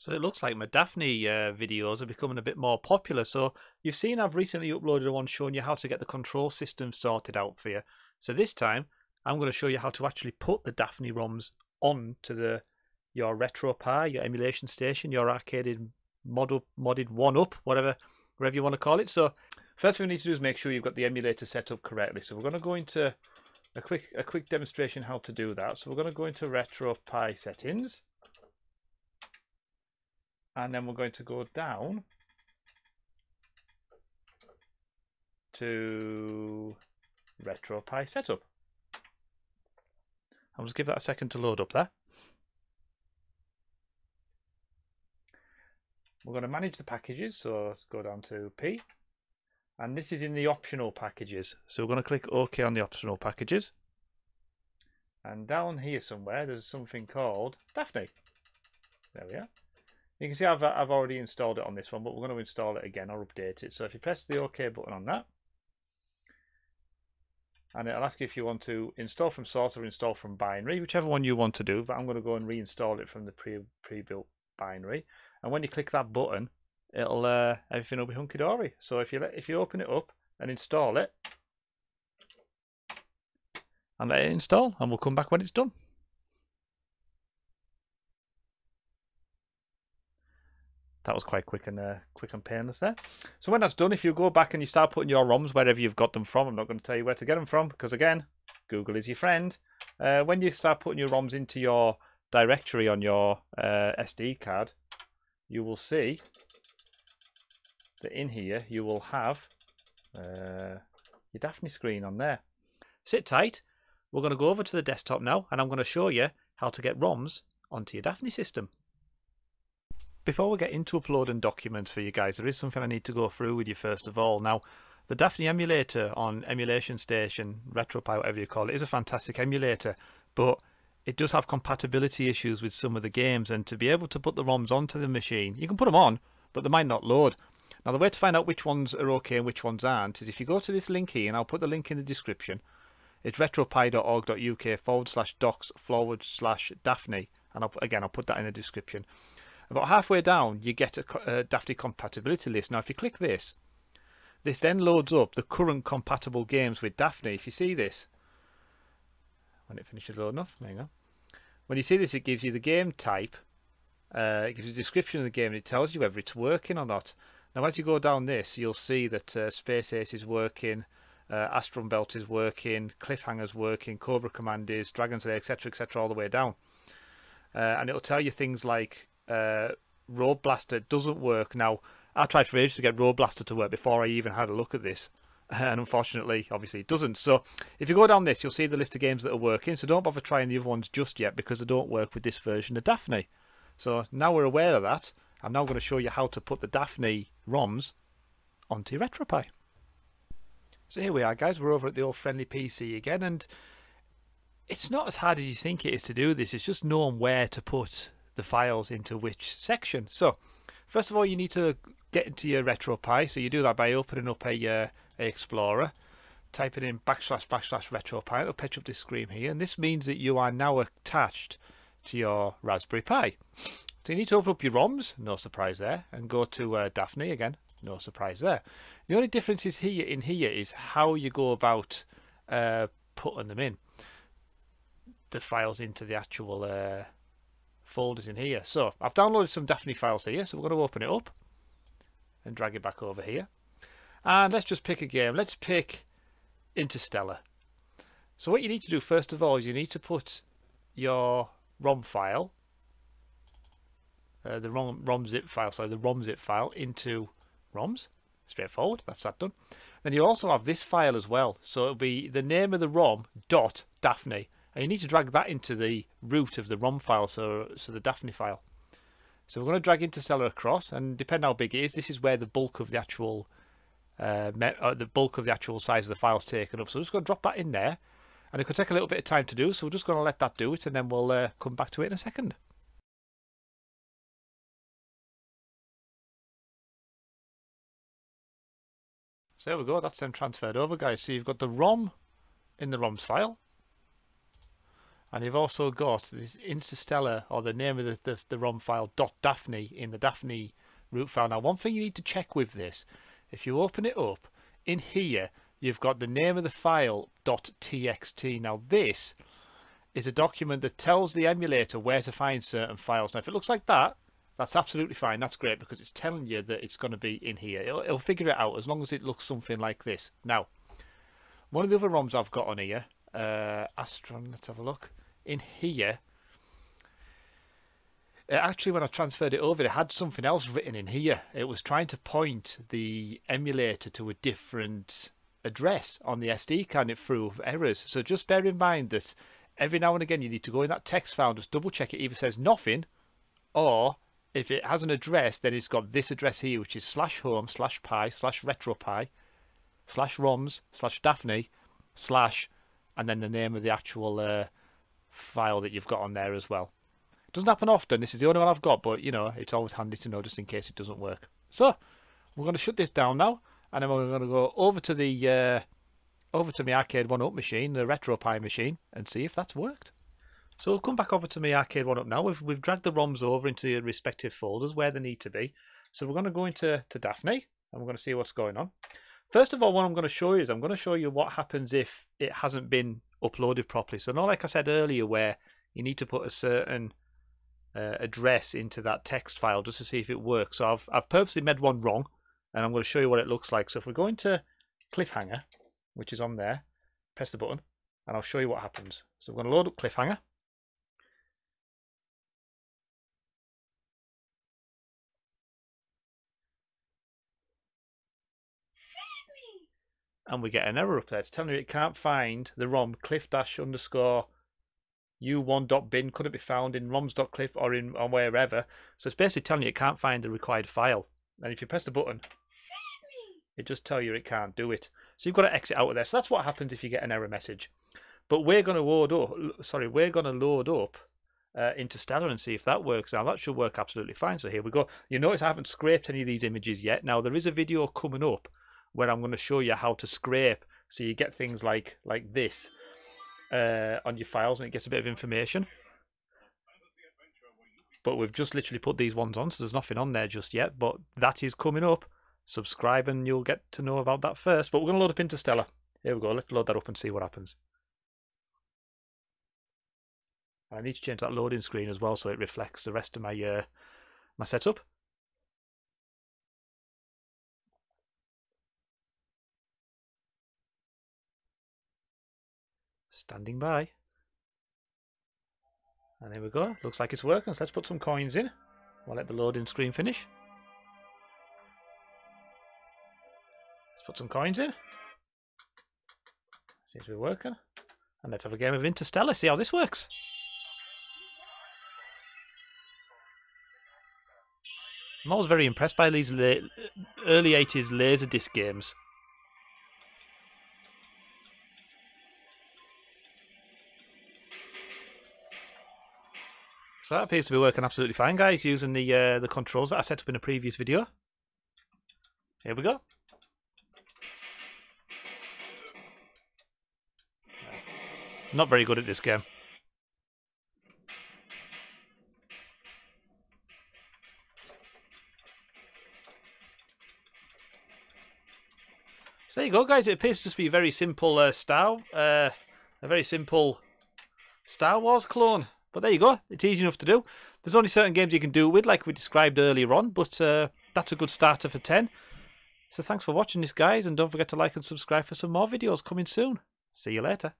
So it looks like my Daphne videos are becoming a bit more popular. So you've seen I've recently uploaded one showing you how to get the control system sorted out for you. So this time I'm going to show you how to actually put the Daphne ROMs onto your RetroPie, your Emulation Station, your arcade modded 1up, whatever you want to call it. So first thing we need to do is make sure you've got the emulator set up correctly. So we're going to go into a quick demonstration how to do that. So we're going to go into RetroPie settings. And then we're going to go down to RetroPie setup. I'll just give that a second to load up there. We're going to manage the packages, so let's go down to P. And this is in the optional packages. So we're going to click OK on the optional packages. And down here somewhere, there's something called Daphne. There we are. You can see I've already installed it on this one, but we're going to install it again or update it. So if you press the OK button on that, and it'll ask you if you want to install from source or install from binary, whichever one you want to do. But I'm going to go and reinstall it from the pre-built binary. And when you click that button, it'll everything will be hunky-dory. So if you open it up and install it, and let it install, and we'll come back when it's done. That was quite quick and painless there. So when that's done, if you go back and you start putting your ROMs wherever you've got them from, I'm not going to tell you where to get them from because, again, Google is your friend. When you start putting your ROMs into your directory on your SD card, you will see that in here you will have your Daphne screen on there. Sit tight. We're going to go over to the desktop now, and I'm going to show you how to get ROMs onto your Daphne system. Before we get into uploading documents for you guys, there is something I need to go through with you first of all. Now, the Daphne emulator on Emulation Station, RetroPie, whatever you call it, is a fantastic emulator, but it does have compatibility issues with some of the games, and to be able to put the ROMs onto the machine, you can put them on, but they might not load. Now, the way to find out which ones are okay and which ones aren't is if you go to this link here, and I'll put the link in the description. It's retropie.org.uk/docs/Daphne, and I'll put that in the description. About halfway down, you get a Daphne compatibility list. Now, if you click this, this then loads up the current compatible games with Daphne. If you see this, when it finishes loading up, there you go. When you see this, it gives you the game type. It gives you a description of the game, and it tells you whether it's working or not. Now, as you go down this, you'll see that Space Ace is working, Astron Belt is working, Cliffhanger's working, Cobra Command is, Dragon's Lair, etc., etc., all the way down. And it'll tell you things like Road Blaster doesn't work. Now, I tried for ages to get Road Blaster to work before I even had a look at this, and unfortunately, obviously, it doesn't. So if you go down this, you'll see the list of games that are working, so don't bother trying the other ones just yet because they don't work with this version of Daphne. So now we're aware of that, I'm now going to show you how to put the Daphne ROMs onto RetroPie. So here we are, guys, we're over at the old friendly PC again, and it's not as hard as you think it is to do this. It's just knowing where to put the files into which section. So first of all, you need to get into your RetroPie, so you do that by opening up a Explorer, typing in \\\\, RetroPie. It'll patch up this screen here, and this means that you are now attached to your Raspberry Pi. So you need to open up your ROMs, no surprise there, and go to Daphne again, no surprise there. The only difference is here is how you go about putting them in, the files into the actual folders in here. So I've downloaded some Daphne files here, so we're going to open it up and drag it back over here, and let's just pick a game. Let's pick Interstellar. So what you need to do first of all is you need to put your ROM file, the ROM zip file, sorry, the ROM zip file into ROMs. Straightforward, that's that done. Then you also have this file as well, so it'll be the name of the ROM dot Daphne. And you need to drag that into the root of the ROM file, so the Daphne file. So we're going to drag Interstellar across, and depending how big it is, this is where the bulk of the actual size of the file's taken up. So we're just going to drop that in there, and it could take a little bit of time to do, so we're just going to let that do it, and then we'll come back to it in a second. So there we go, that's then transferred over, guys. So you've got the ROM in the ROMs file, And you've also got this Interstellar, or the name of the ROM file, .daphne, in the Daphne root file. Now, one thing you need to check with this, if you open it up, in here, you've got the name of the file, .txt. Now, this is a document that tells the emulator where to find certain files. Now, if it looks like that, that's absolutely fine. That's great, because it's telling you that it's going to be in here. It'll figure it out as long as it looks something like this. Now, one of the other ROMs I've got on here, Astron, let's have a look. In here, actually, when I transferred it over, it had something else written in here. It was trying to point the emulator to a different address on the SD card. It threw errors. So just bear in mind that every now and again you need to go in that text file, just double check it either says nothing, or if it has an address, then it's got this address here, which is /home/pi/retropie/roms/daphne/ and then the name of the actual file that you've got on there as well. It doesn't happen often. This is the only one I've got, but you know, it's always handy to know just in case it doesn't work. So we're going to shut this down now, and then we're going to go over to the my Arcade 1up machine, the RetroPie machine, and see if that's worked. So we'll come back over to my Arcade 1up now. We've dragged the ROMs over into their respective folders where they need to be. So we're going to go into Daphne, and we're going to see what's going on. First of all, what I'm going to show you is I'm going to show you what happens if it hasn't been uploaded properly. So not like I said earlier, where you need to put a certain address into that text file just to see if it works. So I've purposely made one wrong, and I'm going to show you what it looks like. So if we go into Cliffhanger, which is on there, press the button, and I'll show you what happens. So we're going to load up Cliffhanger. Save me! And we get an error up there. It's telling me it can't find the ROM. cliff_u1.bin couldn't be found in roms.cliff or in or wherever. So it's basically telling you it can't find the required file. And if you press the button, save me, it just tells you it can't do it. So you've got to exit out of there. So that's what happens if you get an error message. But we're going to load up. Sorry, we're going to load up Interstellar and see if that works. Now that should work absolutely fine. So here we go. You notice I haven't scraped any of these images yet. Now there is a video coming up where I'm going to show you how to scrape, so you get things like this on your files, and it gets a bit of information. But we've just literally put these ones on, so there's nothing on there just yet. But that is coming up. Subscribe and you'll get to know about that first. But we're going to load up Interstellar. Here we go. Let's load that up and see what happens. I need to change that loading screen as well so it reflects the rest of my my setup. Standing by. And there we go. Looks like it's working. So let's put some coins in. We'll let the loading screen finish. Let's put some coins in. Seems to be working. And let's have a game of Interstellar. See how this works. I'm always very impressed by these early 80s Laserdisc games. So that appears to be working absolutely fine, guys, using the controls that I set up in a previous video. Here we go. Not very good at this game. So there you go, guys. It appears to just be a very simple Star Wars clone. But there you go. It's easy enough to do. There's only certain games you can do with, like we described earlier on. But that's a good starter for 10. So thanks for watching this, guys. And don't forget to like and subscribe for some more videos coming soon. See you later.